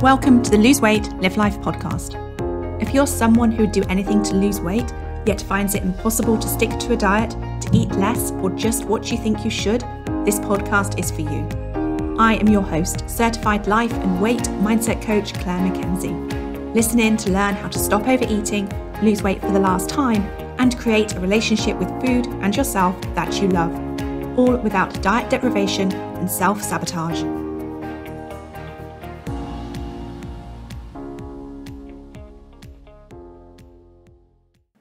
Welcome to the Lose Weight Live Life podcast. If you're someone who would do anything to lose weight, yet finds it impossible to stick to a diet, to eat less, or just what you think you should, this podcast is for you. I am your host, certified life and weight mindset coach, Claire Mackenzie. Listen in to learn how to stop overeating, lose weight for the last time, and create a relationship with food and yourself that you love, all without diet deprivation and self-sabotage.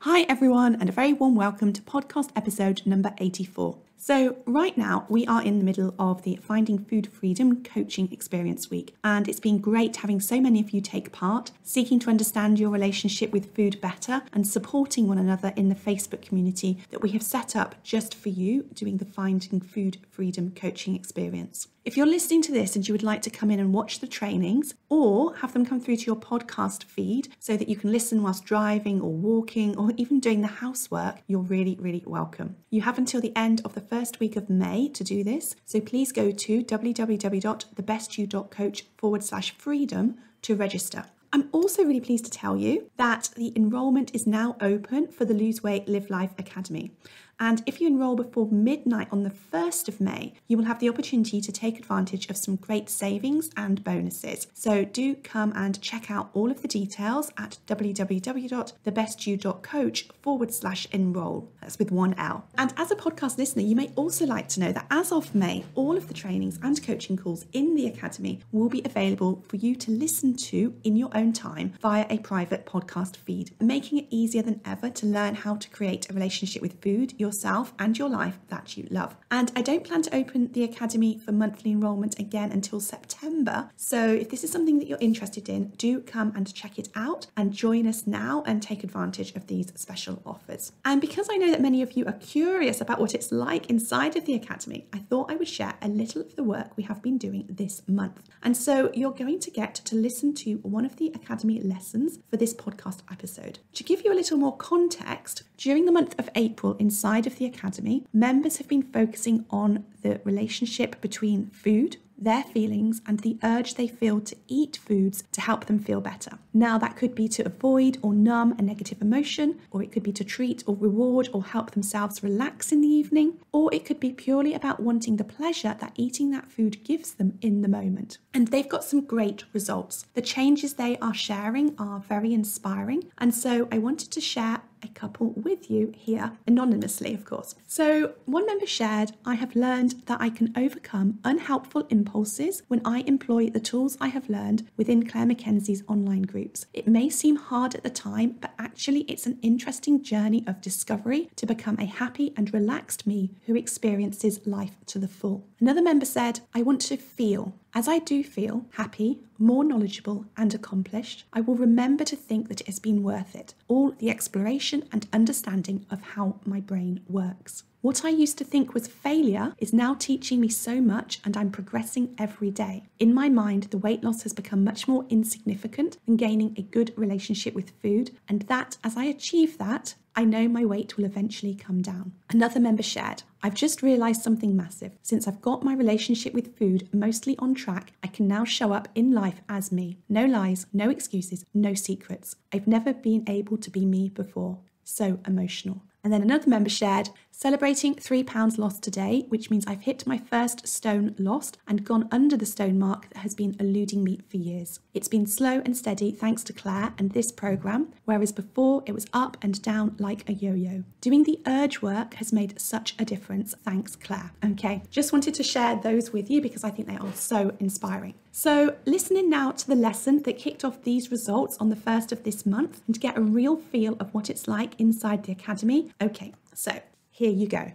Hi everyone, and a very warm welcome to podcast episode number 84. So right now we are in the middle of the Finding Food Freedom Coaching Experience Week, and it's been great having so many of you take part, seeking to understand your relationship with food better and supporting one another in the Facebook community that we have set up just for you doing the Finding Food Freedom Coaching Experience. If you're listening to this and you would like to come in and watch the trainings or have them come through to your podcast feed so that you can listen whilst driving or walking or even doing the housework, you're really, really welcome. You have until the end of the first week of May to do this, so please go to www.thebestyou.coach/freedom to register. I'm also really pleased to tell you that the enrolment is now open for the Lose Weight Live Life Academy. And if you enroll before midnight on the 1st of May, you will have the opportunity to take advantage of some great savings and bonuses. So do come and check out all of the details at www.thebestyou.coach/enroll. That's with one L. And as a podcast listener, you may also like to know that as of May, all of the trainings and coaching calls in the Academy will be available for you to listen to in your own time via a private podcast feed, making it easier than ever to learn how to create a relationship with food, yourself and your life that you love. And I don't plan to open the Academy for monthly enrolment again until September. So if this is something that you're interested in, do come and check it out and join us now and take advantage of these special offers. And because I know that many of you are curious about what it's like inside of the Academy, I thought I would share a little of the work we have been doing this month. And so you're going to get to listen to one of the Academy lessons for this podcast episode. To give you a little more context, during the month of April inside of the Academy, members have been focusing on the relationship between food, their feelings, and the urge they feel to eat foods to help them feel better. Now that could be to avoid or numb a negative emotion, or it could be to treat or reward or help themselves relax in the evening, or it could be purely about wanting the pleasure that eating that food gives them in the moment. And they've got some great results. The changes they are sharing are very inspiring, and so I wanted to share a couple with you here, anonymously of course. So one member shared, "I have learned that I can overcome unhelpful impulses when I employ the tools I have learned within Claire Mackenzie's online groups. It may seem hard at the time, but actually it's an interesting journey of discovery to become a happy and relaxed me who experiences life to the full." Another member said, "I want to feel. As I do feel happy, more knowledgeable and accomplished, I will remember to think that it has been worth it, all the exploration and understanding of how my brain works. What I used to think was failure is now teaching me so much, and I'm progressing every day. In my mind, the weight loss has become much more insignificant than gaining a good relationship with food, and that as I achieve that, I know my weight will eventually come down." Another member shared, "I've just realised something massive. Since I've got my relationship with food mostly on track, I can now show up in life as me. No lies, no excuses, no secrets. I've never been able to be me before. So emotional." And then another member shared, "Celebrating 3 pounds lost today, which means I've hit my first stone lost and gone under the stone mark that has been eluding me for years. It's been slow and steady thanks to Claire and this program, whereas before it was up and down like a yo-yo. Doing the urge work has made such a difference. Thanks, Claire." Okay, just wanted to share those with you because I think they are so inspiring. So listen in now to the lesson that kicked off these results on the 1st of this month and get a real feel of what it's like inside the Academy. Okay, so here you go.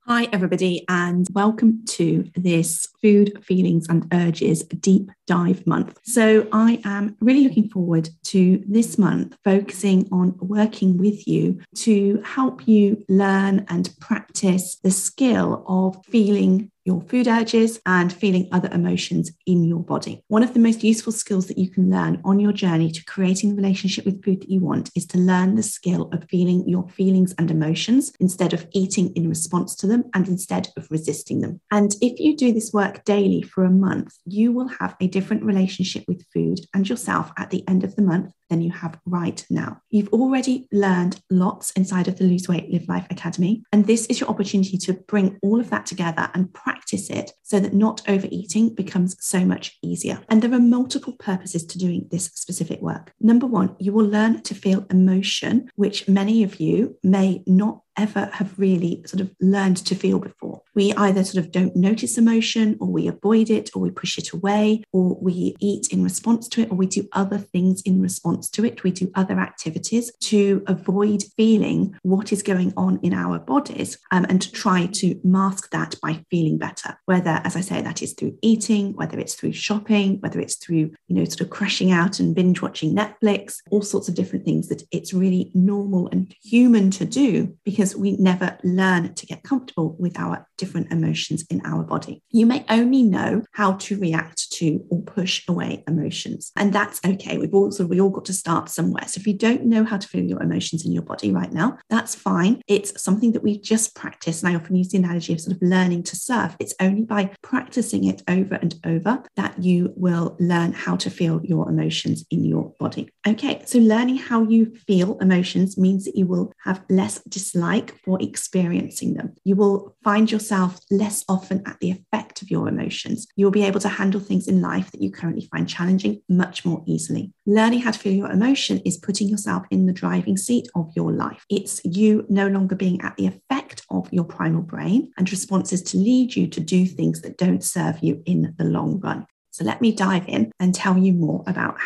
Hi everybody, and welcome to this Food, Feelings and Urges Deep Dive Month. So I am really looking forward to this month focusing on working with you to help you learn and practice the skill of feeling your food urges and feeling other emotions in your body. One of the most useful skills that you can learn on your journey to creating the relationship with food that you want is to learn the skill of feeling your feelings and emotions instead of eating in response to them and instead of resisting them. And if you do this work daily for a month, you will have a different relationship with food and yourself at the end of the month than you have right now. You've already learned lots inside of the Lose Weight Live Life Academy, and this is your opportunity to bring all of that together and practice it so that not overeating becomes so much easier. And there are multiple purposes to doing this specific work. Number one, you will learn to feel emotion, which many of you may not ever have really sort of learned to feel before. We either sort of don't notice emotion, or we avoid it, or we push it away, or we eat in response to it, or we do other things in response to it. We do other activities to avoid feeling what is going on in our bodies, and to try to mask that by feeling better. Whether, as I say, that is through eating, whether it's through shopping, whether it's through, sort of crashing out and binge watching Netflix, all sorts of different things that it's really normal and human to do because we never learn to get comfortable with our different emotions in our body. You may only know how to react to or push away emotions, and that's okay. We all got to start somewhere. So if you don't know how to feel your emotions in your body right now, that's fine. It's something that we just practice, and I often use the analogy of sort of learning to surf. It's only by practicing it over and over that you will learn how to feel your emotions in your body. Okay, so learning how you feel emotions means that you will have less dislike for experiencing them. You will find yourself less often at the effect of your emotions. You'll be able to handle things in life that you currently find challenging much more easily. Learning how to feel your emotion is putting yourself in the driving seat of your life. It's you no longer being at the effect of your primal brain and responses to lead you to do things that don't serve you in the long run. So let me dive in and tell you more about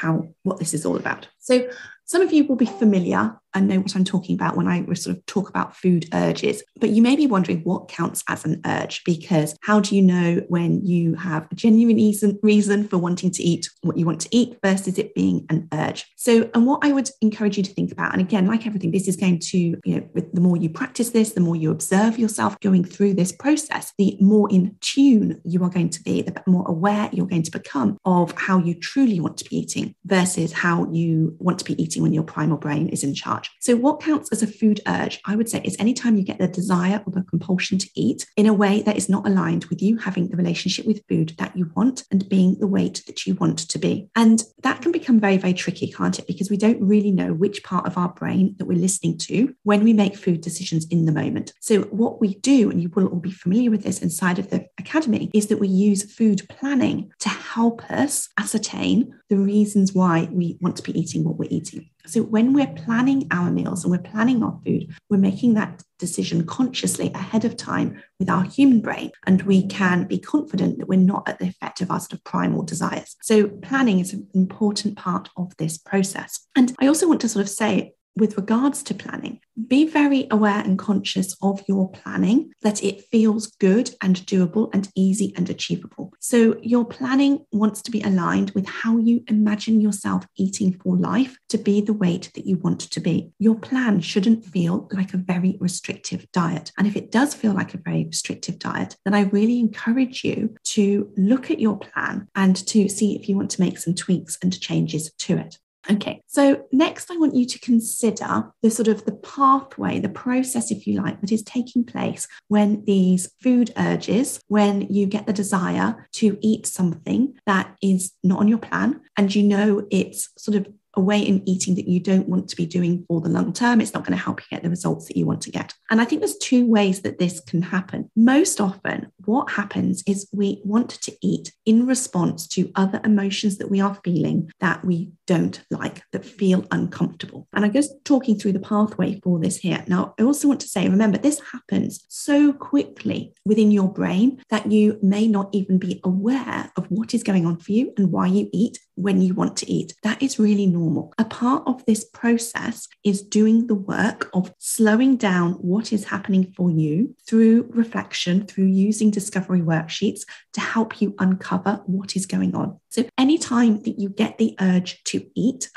what this is all about. So some of you will be familiar and know what I'm talking about when I sort of talk about food urges, but you may be wondering what counts as an urge, because how do you know when you have a genuine reason for wanting to eat what you want to eat versus it being an urge? So, and what I would encourage you to think about, and again, like everything, this is going to, the more you practice this, the more you observe yourself going through this process, the more in tune you are going to be, the more aware you're going to become of how you truly want to be eating versus how you want to be eating when your primal brain is in charge. So what counts as a food urge, I would say, is anytime you get the desire or the compulsion to eat in a way that is not aligned with you having the relationship with food that you want and being the weight that you want to be. And that can become very, very tricky, can't it? Because we don't really know which part of our brain that we're listening to when we make food decisions in the moment. So what we do, and you will all be familiar with this inside of the academy, is that we use food planning to help us ascertain the reasons why we want to be eating what we're eating. So when we're planning our meals and we're planning our food, we're making that decision consciously ahead of time with our human brain, and we can be confident that we're not at the effect of our sort of primal desires. So planning is an important part of this process. And I also want to sort of say, with regards to planning, be very aware and conscious of your planning, that it feels good and doable and easy and achievable. So your planning wants to be aligned with how you imagine yourself eating for life to be the weight that you want to be. Your plan shouldn't feel like a very restrictive diet. And if it does feel like a very restrictive diet, then I really encourage you to look at your plan and to see if you want to make some tweaks and changes to it. Okay, so next I want you to consider the sort of the pathway, the process, if you like, that is taking place when these food urges, when you get the desire to eat something that is not on your plan, and it's sort of a way in eating that you don't want to be doing for the long term. It's not going to help you get the results that you want to get. And I think there's two ways that this can happen. Most often, what happens is we want to eat in response to other emotions that we are feeling that we don't like, that feel uncomfortable. And I'm just talking through the pathway for this here. Now, I also want to say, remember, this happens so quickly within your brain that you may not even be aware of what is going on for you and why you eat when you want to eat. That is really normal. A part of this process is doing the work of slowing down what is happening for you through reflection, through using discovery worksheets to help you uncover what is going on. So anytime that you get the urge to eat,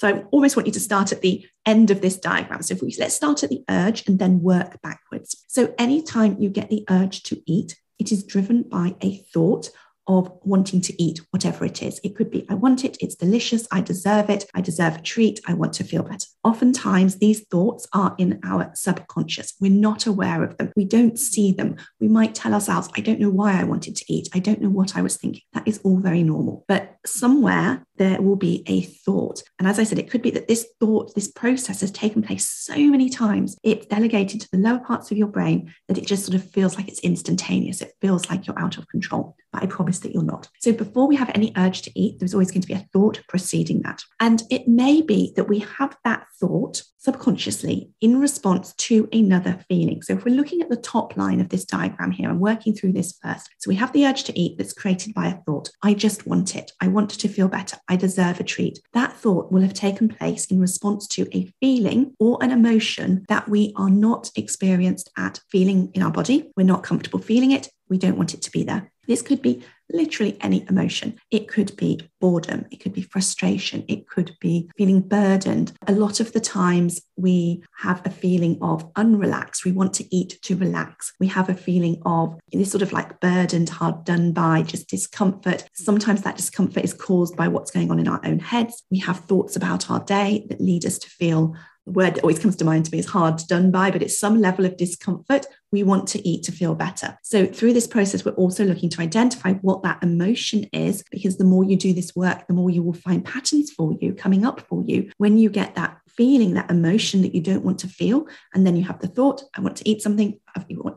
I always want you to start at the end of this diagram. So let's start at the urge and then work backwards. So anytime you get the urge to eat, It is driven by a thought of wanting to eat whatever it is. It could be, I want it, it's delicious, I deserve it, I deserve a treat, I want to feel better. Oftentimes, these thoughts are in our subconscious. We're not aware of them. We don't see them. We might tell ourselves, I don't know why I wanted to eat. I don't know what I was thinking. That is all very normal. But somewhere there will be a thought. And as I said, it could be that this thought, this process has taken place so many times. It's delegated to the lower parts of your brain that it just sort of feels like it's instantaneous. It feels like you're out of control. But I promise that you're not. So before we have any urge to eat, there's always going to be a thought preceding that. And it may be that we have that thought subconsciously in response to another feeling. So if we're looking at the top line of this diagram here, I'm working through this first. So we have the urge to eat that's created by a thought. I just want it. I want to feel better. I deserve a treat. That thought will have taken place in response to a feeling or an emotion that we are not experienced at feeling in our body. We're not comfortable feeling it. We don't want it to be there. This could be literally any emotion. It could be boredom. It could be frustration. It could be feeling burdened. A lot of the times we have a feeling of unrelaxed. We want to eat to relax. We have a feeling of this sort of like burdened, hard done by, just discomfort. Sometimes that discomfort is caused by what's going on in our own heads. We have thoughts about our day that lead us to feel, the word that always comes to mind to me is hard done by, but it's some level of discomfort. We want to eat to feel better. So through this process, we're also looking to identify what that emotion is, because the more you do this work, the more you will find patterns for you coming up for you when you get that feeling, that emotion that you don't want to feel. And then you have the thought, I want to eat something.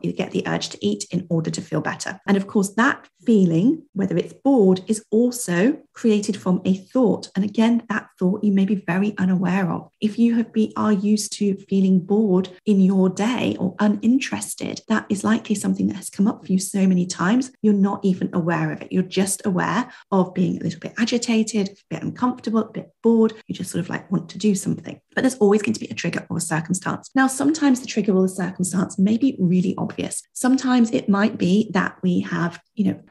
You get the urge to eat in order to feel better. And of course, that feeling, whether it's bored, is also created from a thought. And again, that thought you may be very unaware of. If you are used to feeling bored in your day or uninterested, that is likely something that has come up for you so many times, you're not even aware of it. You're just aware of being a little bit agitated, a bit uncomfortable, a bit bored. You just sort of like want to do something. But there's always going to be a trigger or a circumstance. Now, sometimes the trigger or the circumstance may be really obvious. Sometimes it might be that we have,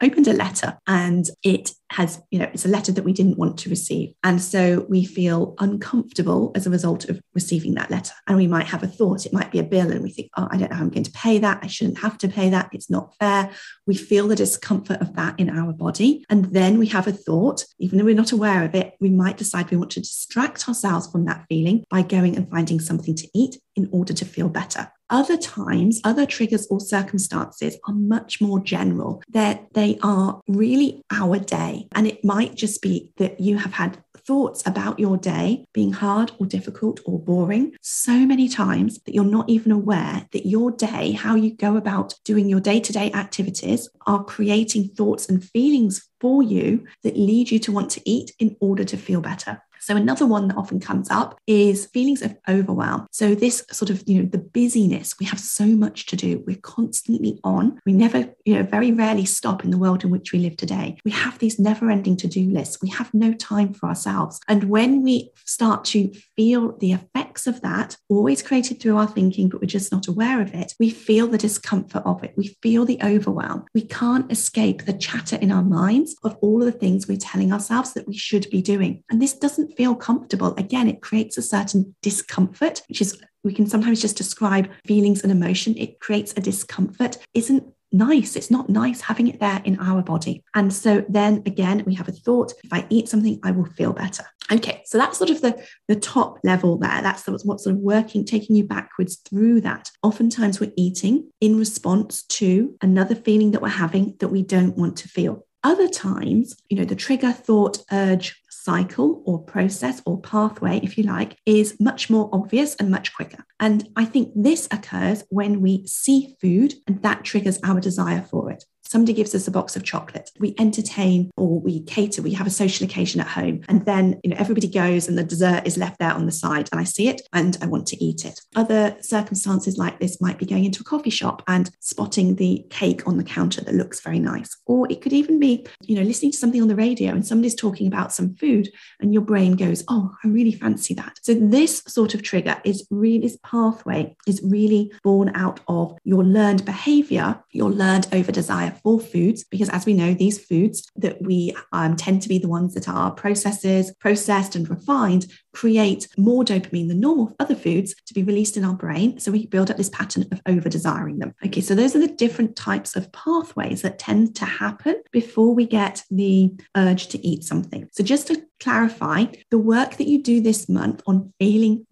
opened a letter and it has, it's a letter that we didn't want to receive. And so we feel uncomfortable as a result of receiving that letter. And we might have a thought, it might be a bill, and we think, oh, I don't know how I'm going to pay that. I shouldn't have to pay that. It's not fair. We feel the discomfort of that in our body. And then we have a thought, even though we're not aware of it, we might decide we want to distract ourselves from that feeling by going and finding something to eat in order to feel better. Other times, other triggers or circumstances are much more general. They are really our day. And it might just be that you have had thoughts about your day being hard or difficult or boring so many times that you're not even aware that your day, how you go about doing your day-to-day activities, are creating thoughts and feelings for you that lead you to want to eat in order to feel better. So another one that often comes up is feelings of overwhelm. So this sort of, the busyness, we have so much to do. We're constantly on. We never, very rarely stop in the world in which we live today. We have these never-ending to-do lists. We have no time for ourselves. And when we start to feel the effects of that, always created through our thinking, but we're just not aware of it, we feel the discomfort of it. We feel the overwhelm. We can't escape the chatter in our minds of all of the things we're telling ourselves that we should be doing. And this doesn't feel comfortable. Again, it creates a certain discomfort, which is, we can sometimes just describe feelings and emotion. It creates a discomfort. Isn't nice. It's not nice having it there in our body. And so then again, we have a thought, if I eat something, I will feel better. Okay, so that's sort of the top level there. That's what's sort of working, taking you backwards through that. Oftentimes we're eating in response to another feeling that we're having that we don't want to feel. Other times, the trigger, thought, urge, cycle or process or pathway, if you like, is much more obvious and much quicker. And I think this occurs when we see food and that triggers our desire for it. Somebody gives us a box of chocolate. We entertain or we cater. We have a social occasion at home. And then, everybody goes and the dessert is left there on the side. And I see it and I want to eat it. Other circumstances like this might be going into a coffee shop and spotting the cake on the counter that looks very nice. Or it could even be, listening to something on the radio and somebody's talking about some food and your brain goes, oh, I really fancy that. So this sort of trigger this pathway is really born out of your learned behavior, your learned over desire at full foods, because as we know, these foods that we tend to be the ones that are processed and refined, create more dopamine than normal other foods to be released in our brain. So we build up this pattern of over-desiring them. Okay, so those are the different types of pathways that tend to happen before we get the urge to eat something. So just to clarify, the work that you do this month on feelings,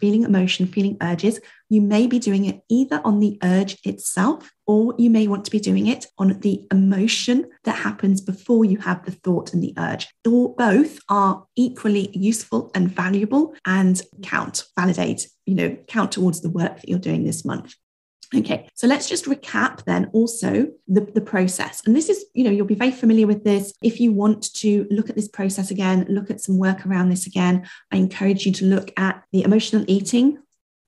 feeling emotion, feeling urges, you may be doing it either on the urge itself, or you may want to be doing it on the emotion that happens before you have the thought and the urge. Or both are equally useful and valuable and count towards the work that you're doing this month. Okay, so let's just recap then also the process. And this is, you'll be very familiar with this. If you want to look at this process again, look at some work around this again, I encourage you to look at the emotional eating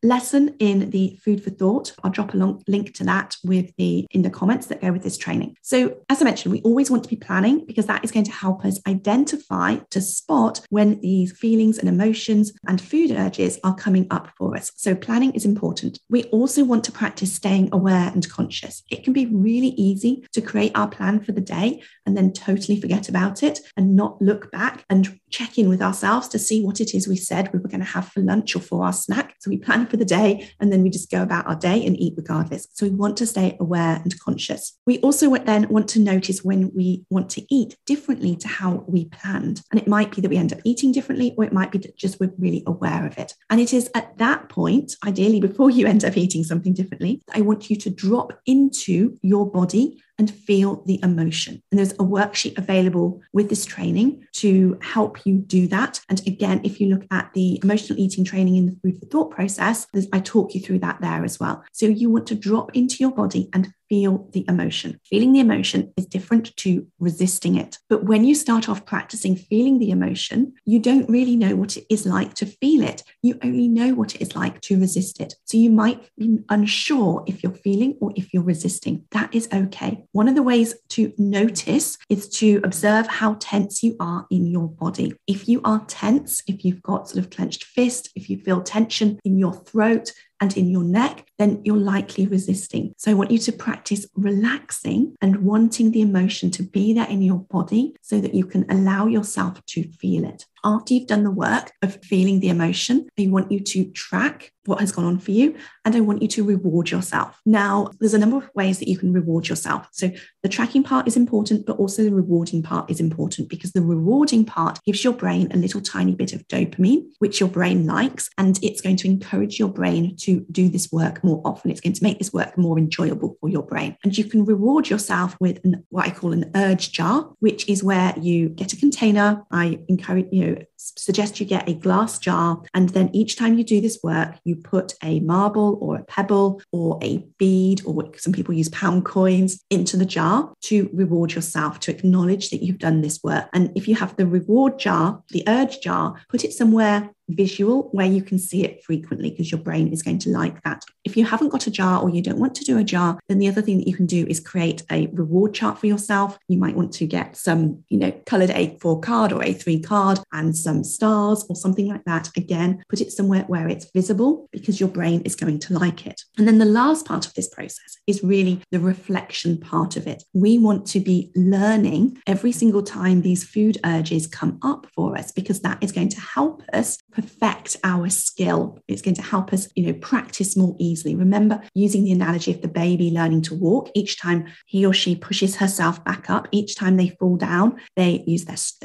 lesson in the food for thought. I'll drop a link to that in the comments that go with this training. So as I mentioned, we always want to be planning, because that is going to help us identify, to spot when these feelings and emotions and food urges are coming up for us. So planning is important. We also want to practice staying aware and conscious. It can be really easy to create our plan for the day and then totally forget about it and not look back and check in with ourselves to see what it is we said we were going to have for lunch or for our snack. So we plan for the day and then we just go about our day and eat regardless. So we want to stay aware and conscious. We also then want to notice when we want to eat differently to how we planned. And it might be that we end up eating differently, or it might be that just we're really aware of it. And it is at that point, ideally before you end up eating something differently, I want you to drop into your body and feel the emotion. And there's a worksheet available with this training to help you do that. And again, if you look at the emotional eating training in the food for thought process, I talk you through that there as well. So you want to drop into your body and feel the emotion. Feeling the emotion is different to resisting it. But when you start off practicing feeling the emotion, you don't really know what it is like to feel it. You only know what it is like to resist it. So you might be unsure if you're feeling or if you're resisting. That is okay. One of the ways to notice is to observe how tense you are in your body. If you are tense, if you've got sort of clenched fist, if you feel tension in your throat and in your neck, then you're likely resisting. So I want you to practice relaxing and wanting the emotion to be there in your body so that you can allow yourself to feel it. After you've done the work of feeling the emotion, I want you to track what has gone on for you, and I want you to reward yourself. Now, there's a number of ways that you can reward yourself. So the tracking part is important, but also the rewarding part is important, because the rewarding part gives your brain a little tiny bit of dopamine, which your brain likes, and it's going to encourage your brain to do this work more often. It's going to make this work more enjoyable for your brain. And you can reward yourself with what I call an urge jar, which is where you get a container. I encourage suggest you get a glass jar, and then each time you do this work, you put a marble or a pebble or a bead, or some people use pound coins, into the jar to reward yourself, to acknowledge that you've done this work. And if you have the reward jar, the urge jar, put it somewhere visual where you can see it frequently, because your brain is going to like that. If you haven't got a jar, or you don't want to do a jar, then the other thing that you can do is create a reward chart for yourself. You might want to get some, coloured A4 card or A3 card and some stars or something like that. Again, put it somewhere where it's visible, because your brain is going to like it. And then the last part of this process is really the reflection part of it. We want to be learning every single time these food urges come up for us, because that is going to help us perfect our skill. It's going to help us, practice more easily. Remember, using the analogy of the baby learning to walk, each time he or she pushes herself back up, each time they fall down, they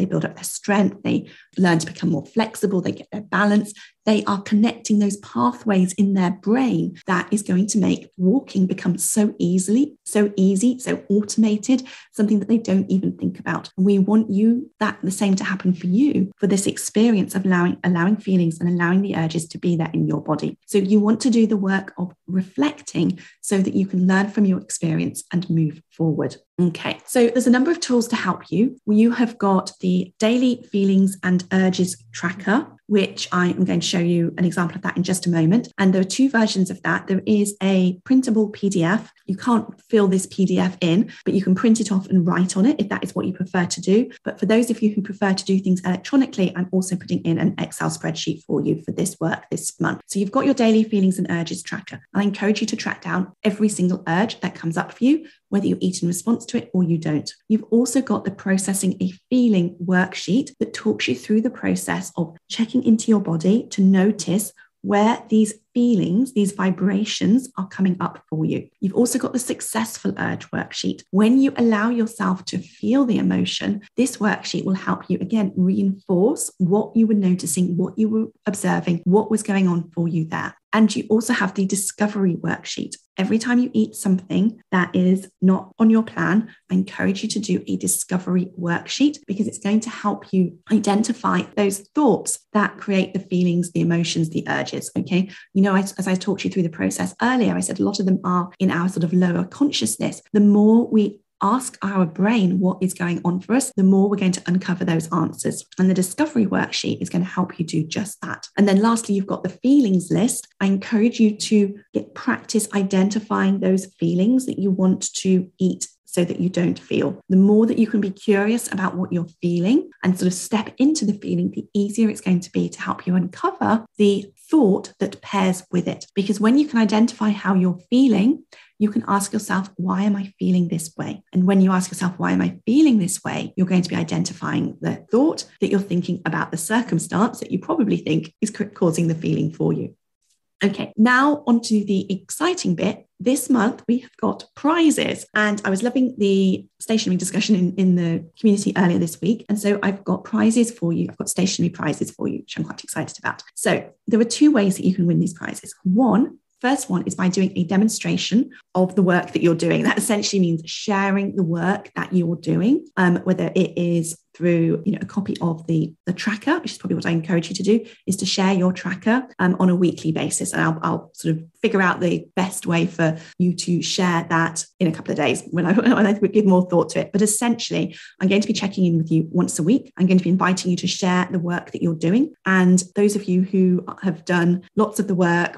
build up their strength, they learn to become more flexible, they get their balance. They are connecting those pathways in their brain that is going to make walking become so easy, so automated, something that they don't even think about. And we want the same to happen for you, for this experience of allowing feelings and allowing the urges to be there in your body. So you want to do the work of reflecting so that you can learn from your experience and move forward. Okay, so there's a number of tools to help you. You have got the Daily Feelings and Urges Tracker, which I am going to show you an example of that in just a moment. And there are two versions of that. There is a printable PDF. You can't fill this PDF in, but you can print it off and write on it if that is what you prefer to do. But for those of you who prefer to do things electronically, I'm also putting in an Excel spreadsheet for you for this work this month. So you've got your daily feelings and urges tracker. I encourage you to track down every single urge that comes up for you, whether you eat in response to it or you don't. You've also got the processing a feeling worksheet that talks you through the process of checking into your body to notice where these feelings, these vibrations are coming up for you. You've also got the successful urge worksheet. When you allow yourself to feel the emotion, this worksheet will help you again reinforce what you were noticing, what you were observing, what was going on for you there. And you also have the discovery worksheet. Every time you eat something that is not on your plan, I encourage you to do a discovery worksheet because it's going to help you identify those thoughts that create the feelings, the emotions, the urges. Okay. You know, as I talked you through the process earlier, I said a lot of them are in our sort of lower consciousness. The more we ask our brain what is going on for us, the more we're going to uncover those answers. And the discovery worksheet is going to help you do just that. And then lastly, you've got the feelings list. I encourage you to get practice identifying those feelings that you want to eat so that you don't feel. The more that you can be curious about what you're feeling and sort of step into the feeling, the easier it's going to be to help you uncover the thought that pairs with it. Because when you can identify how you're feeling, you can ask yourself, why am I feeling this way? And when you ask yourself, why am I feeling this way? You're going to be identifying the thought that you're thinking about the circumstance that you probably think is causing the feeling for you. Okay, now onto the exciting bit. This month, we have got prizes, and I was loving the stationery discussion in the community earlier this week. And so I've got prizes for you. I've got stationery prizes for you, which I'm quite excited about. So there are two ways that you can win these prizes. First one is by doing a demonstration of the work that you're doing. That essentially means sharing the work that you're doing, whether it is through a copy of the tracker, which is probably what I encourage you to do, is to share your tracker on a weekly basis. And I'll sort of figure out the best way for you to share that in a couple of days when I give more thought to it. But essentially, I'm going to be checking in with you once a week. I'm going to be inviting you to share the work that you're doing. And those of you who have done lots of the work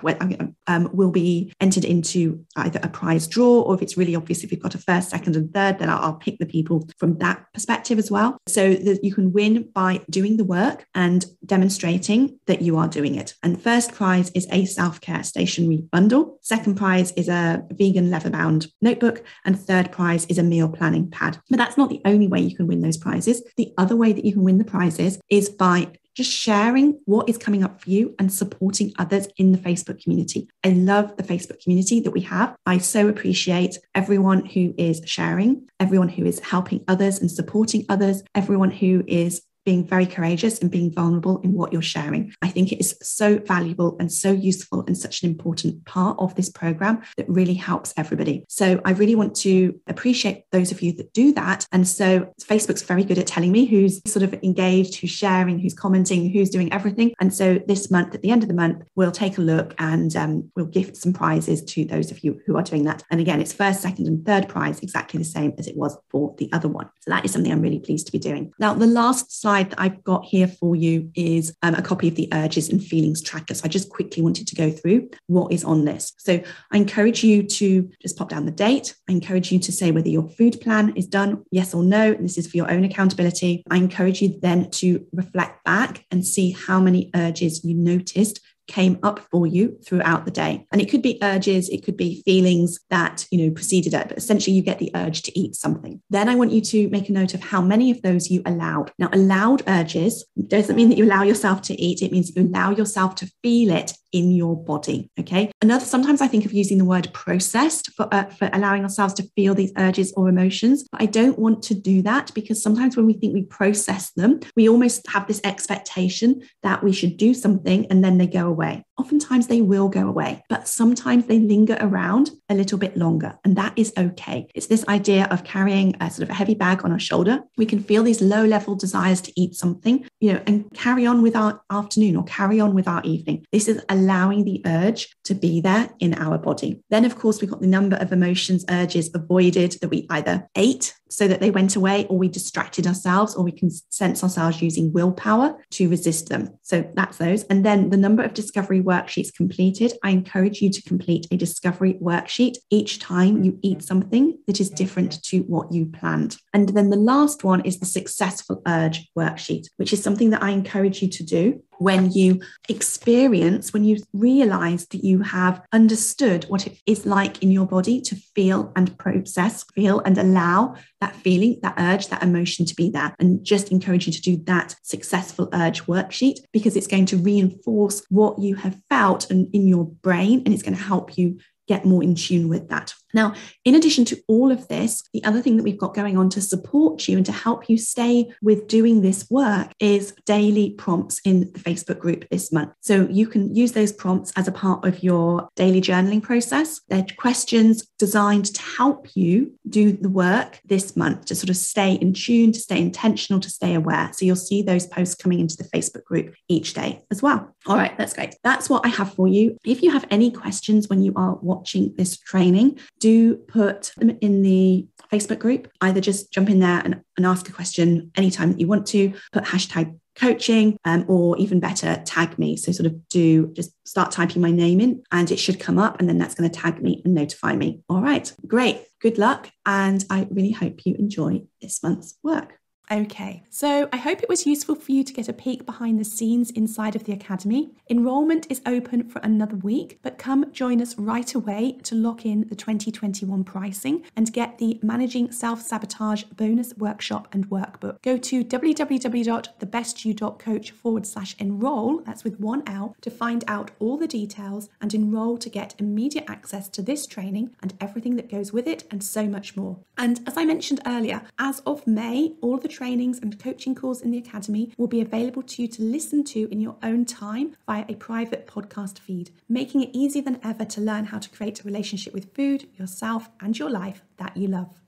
will be entered into either a prize draw, or if it's really obvious, if you've got a first, second and third, then I'll pick the people from that perspective as well. So that you can win by doing the work and demonstrating that you are doing it. And the first prize is a self-care stationery bundle. Second prize is a vegan leather-bound notebook. And third prize is a meal planning pad. But that's not the only way you can win those prizes. The other way that you can win the prizes is by just sharing what is coming up for you and supporting others in the Facebook community. I love the Facebook community that we have. I so appreciate everyone who is sharing, everyone who is helping others and supporting others, everyone who is being very courageous and being vulnerable in what you're sharing. I think it is so valuable and so useful and such an important part of this program that really helps everybody. So I really want to appreciate those of you that do that. And so Facebook's very good at telling me who's sort of engaged, who's sharing, who's commenting, who's doing everything. And so this month, at the end of the month, we'll take a look and we'll gift some prizes to those of you who are doing that. And again, it's first, second and third prize, exactly the same as it was for the other one. So that is something I'm really pleased to be doing. Now, the last slide that I've got here for you is a copy of the urges and feelings tracker. So I just quickly wanted to go through what is on this. So I encourage you to just pop down the date. I encourage you to say whether your food plan is done, yes or no. And this is for your own accountability. I encourage you then to reflect back and see how many urges you noticed came up for you throughout the day. And it could be urges, it could be feelings that, preceded it, but essentially you get the urge to eat something. Then I want you to make a note of how many of those you allowed. Now, allowed urges doesn't mean that you allow yourself to eat. It means you allow yourself to feel it in your body. Okay. Another, sometimes I think of using the word processed for allowing ourselves to feel these urges or emotions, but I don't want to do that because sometimes when we think we process them, we almost have this expectation that we should do something and then they go away. Oftentimes they will go away, but sometimes they linger around a little bit longer. And that is okay. It's this idea of carrying a sort of a heavy bag on our shoulder. We can feel these low level desires to eat something, and carry on with our afternoon or carry on with our evening. This is allowing the urge to be there in our body. Then, of course, we've got the number of emotions, urges avoided that we either ate. so that they went away, or we distracted ourselves, or we can sense ourselves using willpower to resist them. So that's those. And then the number of discovery worksheets completed. I encourage you to complete a discovery worksheet each time you eat something that is different to what you planned. And then the last one is the successful urge worksheet, which is something that I encourage you to do when you experience, when you realize that you have understood what it is like in your body to feel and process, feel and allow that feeling, that urge, that emotion to be there. And just encourage you to do that successful urge worksheet, because it's going to reinforce what you have felt and in your brain, and it's going to help you get more in tune with that. Now, in addition to all of this, the other thing that we've got going on to support you and to help you stay with doing this work is daily prompts in the Facebook group this month. So you can use those prompts as a part of your daily journaling process. They're questions designed to help you do the work this month, to sort of stay in tune, to stay intentional, to stay aware. So you'll see those posts coming into the Facebook group each day as well. All right, that's great. That's what I have for you. If you have any questions when you are watching this training, do put them in the Facebook group. Either just jump in there and ask a question anytime that you want to, put hashtag coaching, or even better, tag me. So sort of just start typing my name in and it should come up, and then that's going to tag me and notify me. All right, great. Good luck. And I really hope you enjoy this month's work. Okay, so I hope it was useful for you to get a peek behind the scenes inside of the Academy. Enrollment is open for another week, but come join us right away to lock in the 2021 pricing and get the Managing Self-Sabotage bonus workshop and workbook. Go to www.thebestyou.coach/enroll, that's with one L, to find out all the details, and enroll to get immediate access to this training and everything that goes with it and so much more. And as I mentioned earlier, as of May, all of the trainings and coaching calls in the Academy will be available to you to listen to in your own time via a private podcast feed, making it easier than ever to learn how to create a relationship with food, yourself, and your life that you love.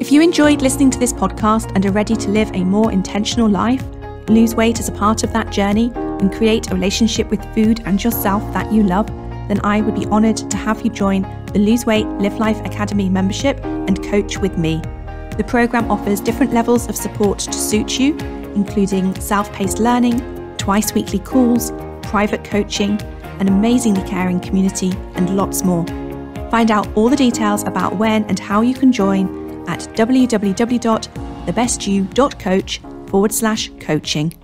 If you enjoyed listening to this podcast and are ready to live a more intentional life, lose weight as a part of that journey, and create a relationship with food and yourself that you love, then I would be honoured to have you join the Lose Weight Live Life Academy membership and coach with me. The programme offers different levels of support to suit you, including self-paced learning, twice weekly calls, private coaching, an amazingly caring community, and lots more. Find out all the details about when and how you can join at www.thebestyou.coach/coaching.